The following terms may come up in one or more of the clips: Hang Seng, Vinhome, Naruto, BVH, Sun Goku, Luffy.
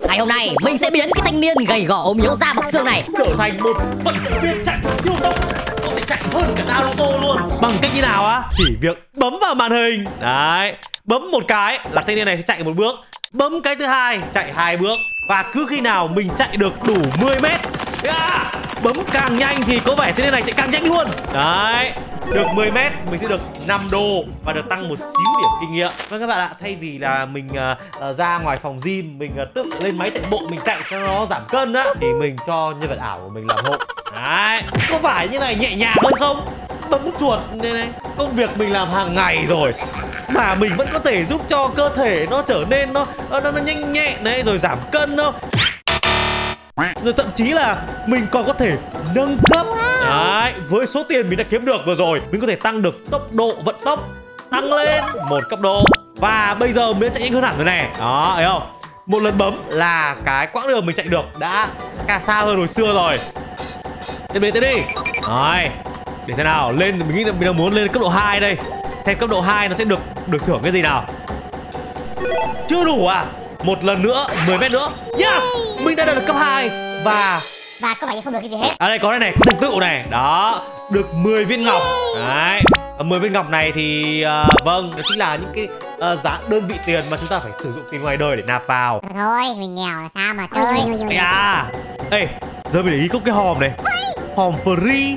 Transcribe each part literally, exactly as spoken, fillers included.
Ngày hôm nay mình sẽ biến cái thanh niên gầy gò ốm yếu da bọc xương này trở thành một vận động viên chạy siêu tốc. Nó sẽ chạy hơn cả Naruto luôn. Bằng cách như nào á? Chỉ việc bấm vào màn hình. Đấy, bấm một cái là thanh niên này sẽ chạy một bước, bấm cái thứ hai chạy hai bước, và cứ khi nào mình chạy được đủ mười mét, yeah, bấm càng nhanh thì có vẻ thanh niên này chạy càng nhanh luôn. Đấy, được mười mét mình sẽ được năm đô và được tăng một xíu điểm kinh nghiệm. Vâng các bạn ạ, thay vì là mình uh, ra ngoài phòng gym mình uh, tự lên máy chạy bộ mình chạy cho nó giảm cân á, thì mình cho nhân vật ảo của mình làm hộ. Đấy, có phải như này nhẹ nhàng hơn không? Bấm chuột này này, công việc mình làm hàng ngày rồi mà mình vẫn có thể giúp cho cơ thể nó trở nên nó nó, nó nhanh nhẹn này, rồi giảm cân nó, rồi thậm chí là mình còn có thể nâng cấp. Đấy, với số tiền mình đã kiếm được vừa rồi, mình có thể tăng được tốc độ vận tốc, tăng lên một cấp độ, và bây giờ mình đã chạy nhanh hơn hẳn rồi này. Đó, thấy không? Một lần bấm là cái quãng đường mình chạy được đã xa hơn hồi xưa rồi. Tiếp đi, tiếp đi. Rồi, để xem nào, lên, mình nghĩ là mình đang muốn lên cấp độ hai đây. Xem cấp độ hai nó sẽ được được thưởng cái gì nào. Chưa đủ à? Một lần nữa, mười mét nữa. Yes, mình đã đạt được cấp hai. Và Và có vẻ như không được cái gì hết. À đây có đây này, có thành tựu này. Đó, được mười viên ngọc. Đấy, mười viên ngọc này thì uh, vâng, đó chính là những cái uh, giá đơn vị tiền mà chúng ta phải sử dụng tiền ngoài đời để nạp vào. Thôi, mình nghèo là sao mà chơi. Ê à, ê, giờ mình để ý có cái hòm này. Hòm free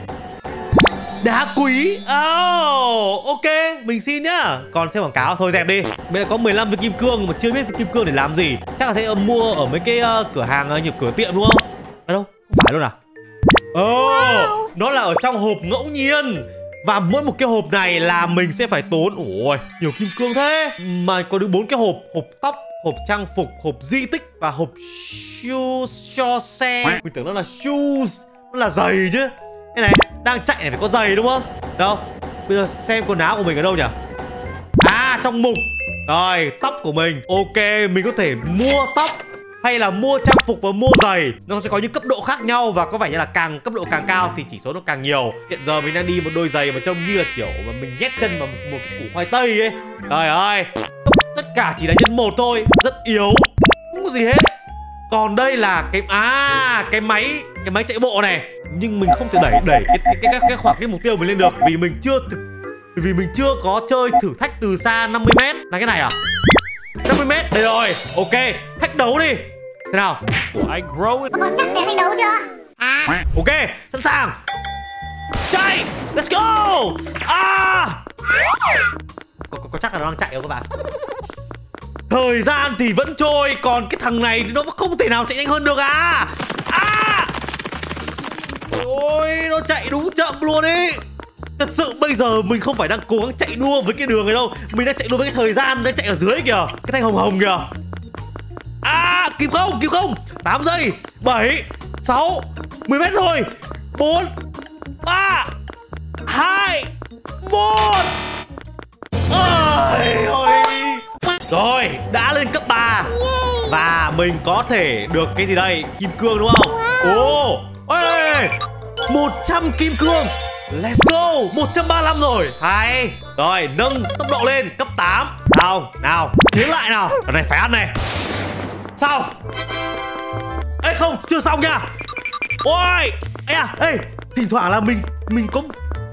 đá quý. Oh, ok, mình xin nhá. Còn xem quảng cáo thôi dẹp đi. Mình đã có mười lăm viên kim cương mà chưa biết viên kim cương để làm gì. Chắc là sẽ mua ở mấy cái uh, cửa hàng, nhiều cửa tiệm đúng không? À đâu, không phải luôn à? Ồ, oh, wow. Nó là ở trong hộp ngẫu nhiên. Và mỗi một cái hộp này là mình sẽ phải tốn, ôi, nhiều kim cương thế. Mà có được bốn cái hộp: hộp tóc, hộp trang phục, hộp di tích và hộp shoes cho xe. Mình tưởng nó là shoes, nó là giày chứ. Cái này, đang chạy này phải có giày đúng không? Đâu, bây giờ xem quần áo của mình ở đâu nhỉ? À, trong mục. Rồi, tóc của mình. Ok, mình có thể mua tóc hay là mua trang phục và mua giày. Nó sẽ có những cấp độ khác nhau và có vẻ như là càng cấp độ càng cao thì chỉ số nó càng nhiều. Hiện giờ mình đang đi một đôi giày mà trông như là kiểu mà mình nhét chân vào một, một củ khoai tây ấy. Trời ơi, tất cả chỉ là nhân một thôi, rất yếu, không có gì hết. Còn đây là cái à cái máy cái máy chạy bộ này, nhưng mình không thể đẩy đẩy cái cái cái, cái khoảng cái mục tiêu mình lên được vì mình chưa vì mình chưa có chơi thử thách từ xa năm mươi mét là cái này à? năm mươi mét đây rồi, ok, thách đấu đi. Thế nào? I grow it. Có chắc để thách đấu chưa? À. Ok, sẵn sàng. Chạy, let's go. À. Có, có, có chắc là nó đang chạy không các bạn? Thời gian thì vẫn trôi, còn cái thằng này nó không thể nào chạy nhanh hơn được à? À. Ôi, nó chạy đúng chậm luôn ý. Thật sự bây giờ mình không phải đang cố gắng chạy đua với cái đường này đâu, mình đang chạy đua với cái thời gian đang chạy ở dưới kìa, cái thanh hồng hồng kìa. À, kịp không, kịp không? Tám giây, bảy, sáu, mười mét rồi, bốn, ba, hai, một. Ôi, ôi. Rồi, đã lên cấp ba. Và mình có thể được cái gì đây? Kim cương đúng không? Ồ, ê, một trăm kim cương. Let's go, một trăm ba mươi lăm rồi. Hay. Rồi, nâng tốc độ lên cấp tám. Sao? Nào, tiến lại nào. Cái này phải ăn này. Sao? Ê không, chưa xong nha. Ôi, ê à, ê, thỉnh thoảng là mình mình có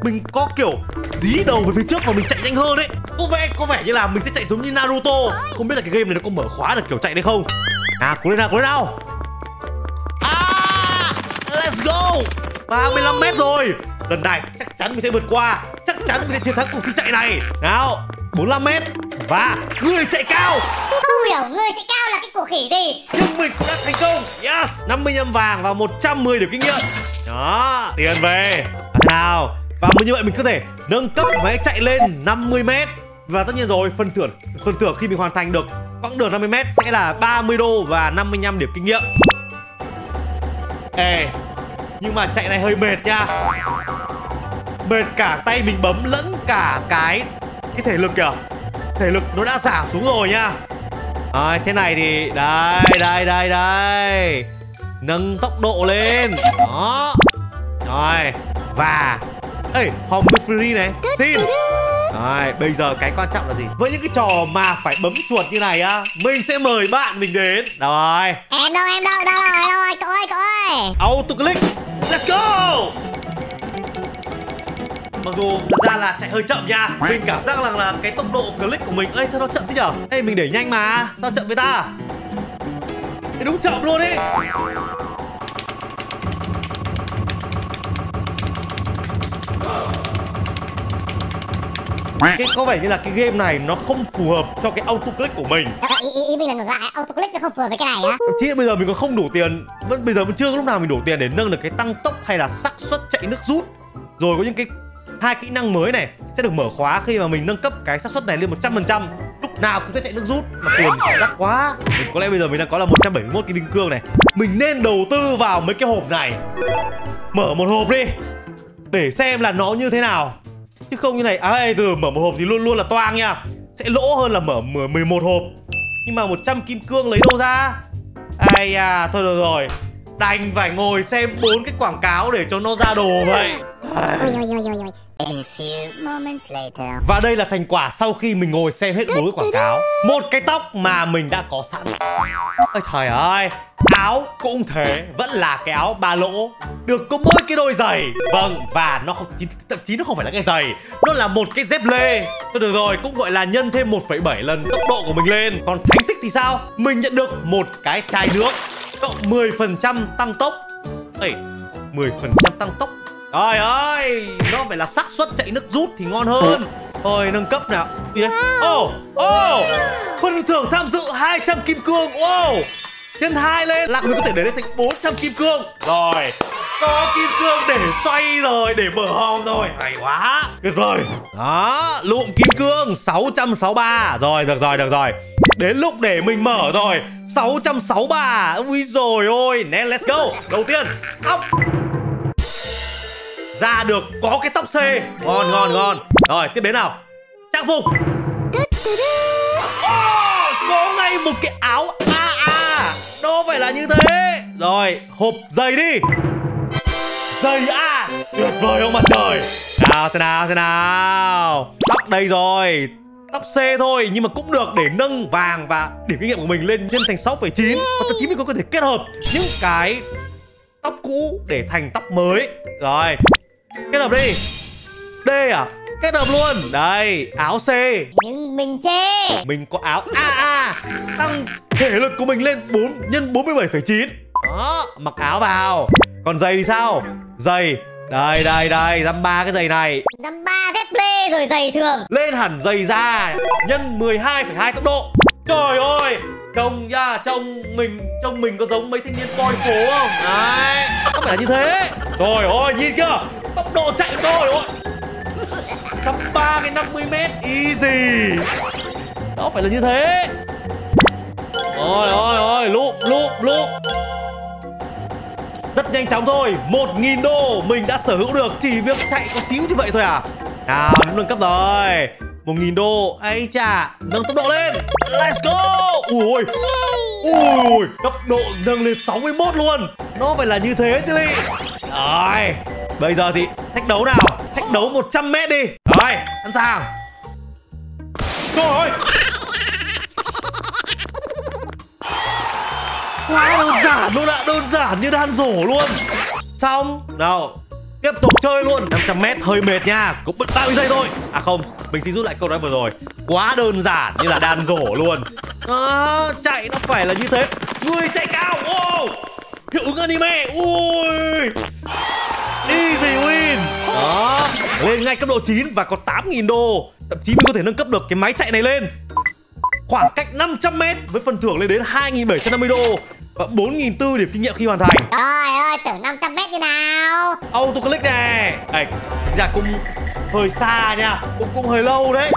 mình có kiểu dí đầu về phía trước và mình chạy nhanh hơn đấy. Có vẻ có vẻ như là mình sẽ chạy giống như Naruto. Không biết là cái game này nó có mở khóa được kiểu chạy đấy không. À, cố lên nào, cố lên nào. À, let's go. ba mươi lăm mét rồi. Lần này chắc chắn mình sẽ vượt qua, chắc chắn mình sẽ chiến thắng cuộc thi chạy này. Nào, bốn mươi lăm mét và người chạy cao. Tôi không hiểu người chạy cao là cái cổ khỉ gì. Nhưng mình đã thành công. Yes, năm mươi lăm vàng và một trăm mười điểm kinh nghiệm. Đó, tiền về. Nào, và như vậy mình có thể nâng cấp máy chạy lên năm mươi mét. Và tất nhiên rồi, phần thưởng phần thưởng khi mình hoàn thành được quãng đường năm mươi mét sẽ là ba mươi đô và năm mươi lăm điểm kinh nghiệm. Ê, nhưng mà chạy này hơi mệt nha. Mệt cả tay mình bấm lẫn cả cái cái thể lực kìa. Thể lực nó đã giảm xuống rồi nha. À, thế này thì đây đây đây đây. Nâng tốc độ lên. Đó. Rồi, và ê, hòm free này. Xin. Đấy, bây giờ cái quan trọng là gì? Với những cái trò mà phải bấm chuột như này á, mình sẽ mời bạn mình đến. Rồi. Em đâu, em đâu, đâu rồi, đâu rồi, cậu ơi, cậu ơi. Auto click. Let's go. Mặc dù thật ra là chạy hơi chậm nha. Mình cảm giác rằng là, là cái tốc độ click của mình, ê sao nó chậm thế nhở? Ê mình để nhanh mà, sao chậm với ta? Thế đúng chậm luôn ấy. Cái có vẻ như là cái game này nó không phù hợp cho cái auto click của mình. Đó, ý, ý, ý mình là ngược lại, auto click nó không phù hợp với cái này á. Chứ bây giờ mình còn không đủ tiền, vẫn bây giờ vẫn chưa có lúc nào mình đủ tiền để nâng được cái tăng tốc hay là xác suất chạy nước rút. Rồi có những cái hai kỹ năng mới này sẽ được mở khóa khi mà mình nâng cấp cái xác suất này lên một trăm phần trăm, lúc nào cũng sẽ chạy nước rút mà tiền thì đắt quá. Mình có lẽ bây giờ mình đang có là một trăm bảy mươi mốt cái linh cương này. Mình nên đầu tư vào mấy cái hộp này. Mở một hộp đi để xem là nó như thế nào. Chứ không như này, à ê, từ mở một hộp thì luôn luôn là toang nha. Sẽ lỗ hơn là mở mười một hộp. Nhưng mà một trăm kim cương lấy đâu ra? Ai à, thôi được rồi. Đành phải ngồi xem bốn cái quảng cáo để cho nó ra đồ vậy. Và đây là thành quả sau khi mình ngồi xem hết bốn cái quảng cáo. Một cái tóc mà mình đã có sẵn. Ôi trời ơi. Áo cũng thế, vẫn là cái áo ba lỗ, được có mỗi cái đôi giày. Vâng, và nó không, thậm chí nó không phải là cái giày, nó là một cái dép lê. Thôi được rồi, cũng gọi là nhân thêm một phẩy bảy lần tốc độ của mình lên. Còn thành tích thì sao? Mình nhận được một cái chai nước cộng mười phần trăm tăng tốc. Ê, mười phần trăm tăng tốc. Trời ơi, nó phải là xác suất chạy nước rút thì ngon hơn. Ôi, nâng cấp nào. Ô, ô, phần thưởng tham dự hai trăm kim cương. Wow, nhân hai lên là mình có thể để lên thành bốn trăm kim cương. Rồi, có kim cương để xoay rồi, để mở hòm rồi. Hay quá, tuyệt vời. Đó, lụm kim cương sáu trăm sáu mươi ba. Rồi, được rồi, được rồi. Đến lúc để mình mở rồi. Sáu trăm sáu mươi ba. Úi dồi ôi, nè, let's go. Đầu tiên, ốc ra được có cái tóc C. Ngon, ngon, ngon. Rồi, tiếp đến nào. Trang phục. Oh, có ngay một cái áo a a. Đâu phải là như thế. Rồi, hộp giày đi. Giày A. Tuyệt vời không mặt trời. Nào, xem nào, xem nào. Tóc đây rồi. Tóc C thôi, nhưng mà cũng được để nâng vàng và điểm kinh nghiệm của mình lên nhân thành sáu phẩy chín. Và thậm chí mình có thể kết hợp những cái tóc cũ để thành tóc mới. Rồi, kết hợp đi. D à? Kết hợp luôn. Đây, áo C. Nhưng mình chê. Mình có áo a a. Tăng thể lực của mình lên bốn nhân bốn mươi bảy phẩy chín. Đó, mặc áo vào. Còn giày thì sao? Giày. Đây, đây, đây, dăm ba cái giày này. Dăm ba dép lê rồi giày thường. Lên hẳn giày ra. Nhân mười hai phẩy hai tốc độ. Trời ơi. Trông ra, trông mình, trông mình có giống mấy thanh niên boy phố không? Đấy, có phải là như thế. Trời ơi, nhìn kìa. Tốc độ chạy rồi ôi. Tầm ba cái năm mươi mét easy. Đó phải là như thế. Ôi ôi ôi, lụm lụm lụm. Rất nhanh chóng thôi, một nghìn đô mình đã sở hữu được chỉ việc chạy có xíu như vậy thôi à. Nào, nâng cấp rồi. một nghìn đô, ấy chà, nâng tốc độ lên. Let's go. Ui ui, cấp độ nâng lên sáu mươi mốt luôn. Nó phải là như thế chứ đi. Rồi, bây giờ thì thách đấu nào. Thách đấu một trăm mét đi. Rồi, sẵn sàng. Trời ơi. Quá đơn giản luôn ạ, à. Đơn giản như đan rổ luôn. Xong, nào. Tiếp tục chơi luôn. Năm trăm mét hơi mệt nha. Cũng bận ba mươi giây thôi. À không, mình xin rút lại câu nói vừa rồi. Quá đơn giản như là đan rổ luôn. À, chạy nó phải là như thế. Người chạy cao. Wow. Hiệu ứng anime. Ui. Easy win. Đó, lên ngay cấp độ chín và có tám nghìn đô. Thậm chí mình có thể nâng cấp được cái máy chạy này lên. Khoảng cách năm trăm mét với phần thưởng lên đến hai nghìn bảy trăm năm mươi đô và bốn nghìn bốn trăm điểm kinh nghiệm khi hoàn thành. Trời ơi, tưởng năm trăm mét như nào. Auto click này. Ê, dạ cũng hơi xa nha, cũng cũng hơi lâu đấy.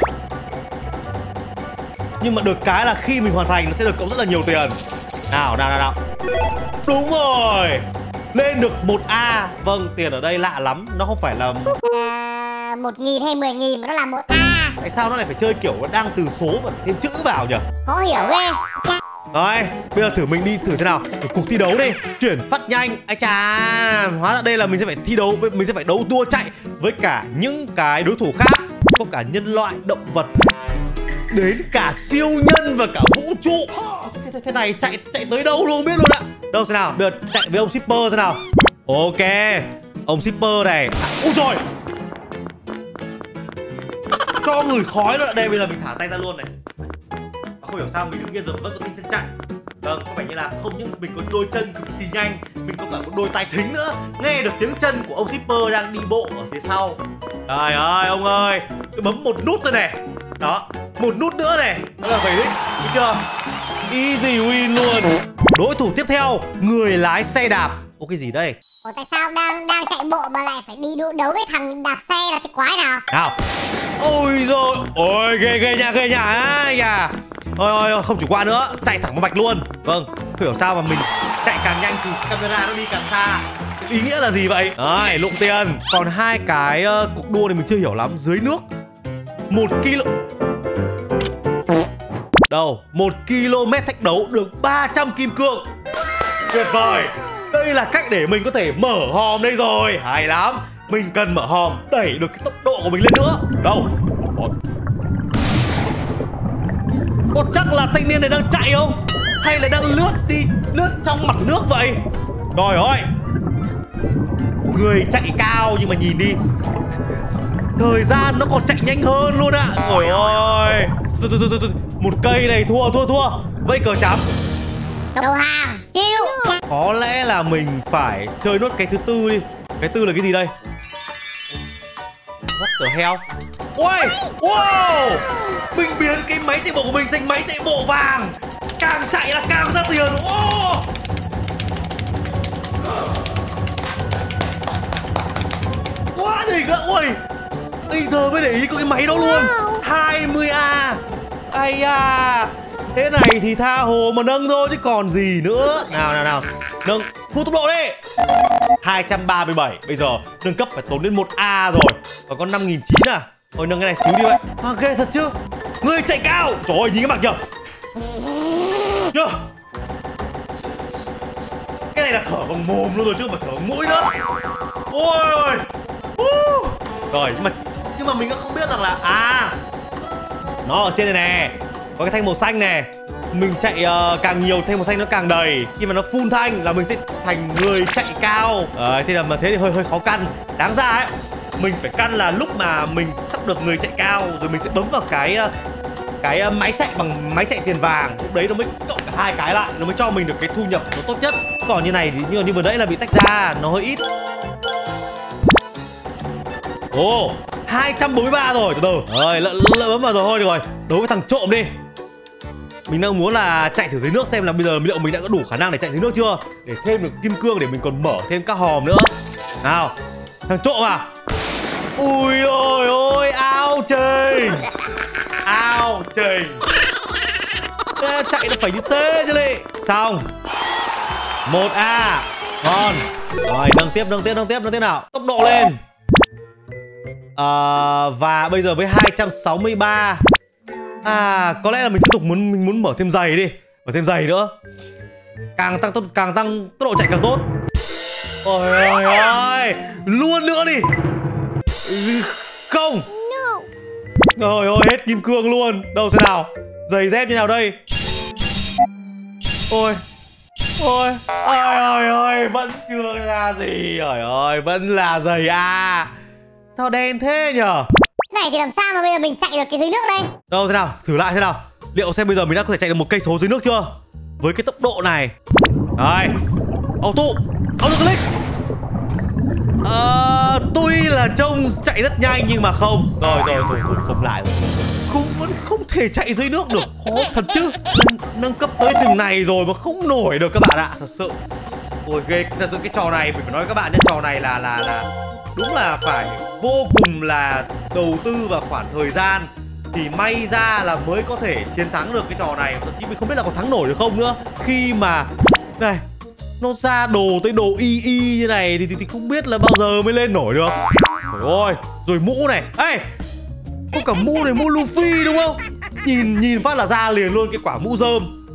Nhưng mà được cái là khi mình hoàn thành nó sẽ được cộng rất là nhiều tiền. Nào, nào, nào, nào. Đúng rồi. Lên được một A. Vâng, tiền ở đây lạ lắm. Nó không phải là à, một nghìn hay mười nghìn mà nó là một A. Tại sao nó lại phải chơi kiểu đang từ số và thêm chữ vào nhỉ? Khó hiểu ghê. Rồi, bây giờ thử mình đi thử thế nào. Thử cuộc thi đấu đi. Chuyển phát nhanh. Ai chà, hóa ra đây là mình sẽ phải thi đấu. Mình sẽ phải đấu đua chạy với cả những cái đối thủ khác. có cả nhân loại, động vật, đến cả siêu nhân và cả vũ trụ. Thế, thế, thế này chạy chạy tới đâu luôn không biết luôn ạ. Đâu xem nào, bây giờ chạy với ông shipper xem nào. Ok, ông shipper này. Úi trời, cho người khói nữa. Đây bây giờ mình thả tay ra luôn này. Không hiểu sao mình đứng yên rồi vẫn có tinh thần chạy. Vâng, có vẻ như là không những mình có đôi chân cực kỳ nhanh, mình có cả một đôi tai thính nữa. Nghe được tiếng chân của ông shipper đang đi bộ ở phía sau. Trời ơi ông ơi, tôi bấm một nút thôi này. Đó, một nút nữa này. Đó là về đích, thấy chưa? Easy win luôn. Đối thủ tiếp theo, người lái xe đạp. Ô cái gì đây? Ủa tại sao đang đang chạy bộ mà lại phải đi đấu với thằng đạp xe là cái quái nào? Nào. Ôi rồi, ôi ghê ghê nha, ghê nha. À, nha. Ôi, ôi, ôi không chủ quan nữa, chạy thẳng vào mạch luôn. Vâng, không hiểu sao mà mình chạy càng nhanh thì camera nó đi càng xa. Ý nghĩa là gì vậy? Rồi, lụng tiền. Còn hai cái uh, cuộc đua này mình chưa hiểu lắm. Dưới nước một ki lô mét. Đâu? một ki lô mét thách đấu được ba trăm kim cương. Tuyệt vời. Đây là cách để mình có thể mở hòm đây rồi. Hay lắm. Mình cần mở hòm, đẩy được cái tốc độ của mình lên nữa. Đâu? Có chắc là thanh niên này đang chạy không? Hay là đang lướt đi, lướt trong mặt nước vậy? Trời ơi, người chạy cao nhưng mà nhìn đi, thời gian nó còn chạy nhanh hơn luôn ạ. Trời ơi, một cây này thua thua thua. Vậy cờ trắng. Đầu hàng, chiêu. Có lẽ là mình phải chơi nốt cái thứ tư đi. Cái tư là cái gì đây? What the hell? Ôi, wow, mình biến cái máy chạy bộ của mình thành máy chạy bộ vàng. Càng chạy là càng ra tiền. Wow. Quá đỉnh ạ, ui. Bây giờ mới để ý có cái máy đó luôn. Hai mươi a. Ai à. Thế này thì tha hồ mà nâng thôi chứ còn gì nữa. Nào nào nào, nâng full tốc độ đi. Hai trăm ba mươi bảy. Bây giờ nâng cấp phải tốn đến một a rồi. Còn có năm nghìn chín trăm à? Thôi nâng cái này xíu đi vậy. À ghê thật chứ. Người chạy cao. Trời ơi nhìn cái mặt kìa. Chưa. Cái này là thở bằng mồm luôn rồi chứ mà thở bằng mũi nữa. Ôi ôi. Uh. Rồi nhưng mà nhưng mà mình cũng không biết rằng là à nó ở trên này nè. Có cái thanh màu xanh nè. Mình chạy uh, càng nhiều thanh màu xanh nó càng đầy. Khi mà nó full thanh là mình sẽ thành người chạy cao. À, thế là mà thế thì hơi hơi khó căn. Đáng ra ấy, mình phải căn là lúc mà mình sắp được người chạy cao rồi mình sẽ bấm vào cái cái máy chạy bằng máy chạy tiền vàng, lúc đấy nó mới cộng cả hai cái lại, nó mới cho mình được cái thu nhập nó tốt nhất. Còn như này thì như như vừa nãy là bị tách ra, nó hơi ít. Ồ, hai trăm bốn mươi ba rồi, từ từ. Rồi, lỡ lỡ bấm vào rồi thôi được rồi. Đối với thằng trộm đi. Mình đang muốn là chạy thử dưới nước xem là bây giờ liệu mình đã có đủ khả năng để chạy dưới nước chưa, để thêm được kim cương để mình còn mở thêm các hòm nữa. Nào, thằng trộm à. Ui ôi ôi, ao trình. Ao trình. Chạy nó phải như thế chứ lị. Xong một a. Ngon. Rồi nâng tiếp, nâng tiếp, nâng tiếp, nâng tiếp nào. Tốc độ lên. à, Và bây giờ với hai trăm sáu mươi ba. À có lẽ là mình tiếp tục muốn mình muốn mở thêm giày đi. Mở thêm giày nữa. Càng tăng tốc, càng tăng tốc độ chạy càng tốt. Ôi ôi ôi. Luôn nữa đi. Không. Trời ơi hết kim cương luôn. Đâu thế nào. Giày dép như nào đây. Ôi. Ôi. Ôi ôi ôi. Vẫn chưa ra gì. Trời ơi vẫn là giày à. Sao đen thế nhở. Này thì làm sao mà bây giờ mình chạy được cái dưới nước đây. Đâu thế nào. Thử lại thế nào. Liệu xem bây giờ mình đã có thể chạy được một cây số dưới nước chưa. Với cái tốc độ này. Đấy. Auto. Auto click. Ờ, tuy là trông chạy rất nhanh nhưng mà không. Rồi rồi rồi, rồi không lại rồi. Cũng vẫn không thể chạy dưới nước được. Khó thật chứ. N Nâng cấp tới chừng này rồi mà không nổi được các bạn ạ. Thật sự. Ôi ghê. Thật sự cái trò này mình phải nói với các bạn nhé. Trò này là là là đúng là phải vô cùng là đầu tư vào khoảng thời gian thì may ra là mới có thể chiến thắng được cái trò này. Thậm chí mình không biết là có thắng nổi được không nữa. Khi mà này nó ra đồ tới đồ y y như này thì, thì, thì không biết là bao giờ mới lên nổi được. Trời ơi. Rồi mũ này. Ê hey, có cả mũ này, mũ Luffy đúng không. Nhìn nhìn phát là ra liền luôn cái quả mũ rơm.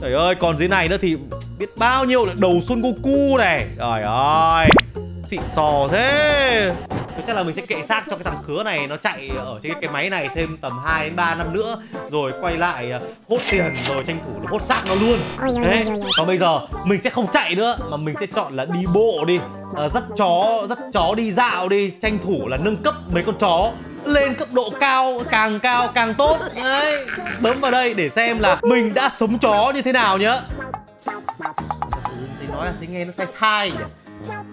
Trời ơi còn dưới này nữa thì biết bao nhiêu là đầu Sun Goku này. Trời ơi xịn sò thế. thì chắc là mình sẽ kệ xác cho cái thằng khứa này nó chạy ở trên cái máy này thêm tầm hai đến ba năm nữa, rồi quay lại hốt tiền rồi tranh thủ nó hốt xác nó luôn. Thế còn bây giờ mình sẽ không chạy nữa mà mình sẽ chọn là đi bộ đi, à, dắt chó dắt chó đi dạo đi, tranh thủ là nâng cấp mấy con chó lên cấp độ cao, càng cao càng tốt. Đấy, bấm vào đây để xem là mình đã sống chó như thế nào nhá. Nói là thấy nghe nó sai sai nhỉ.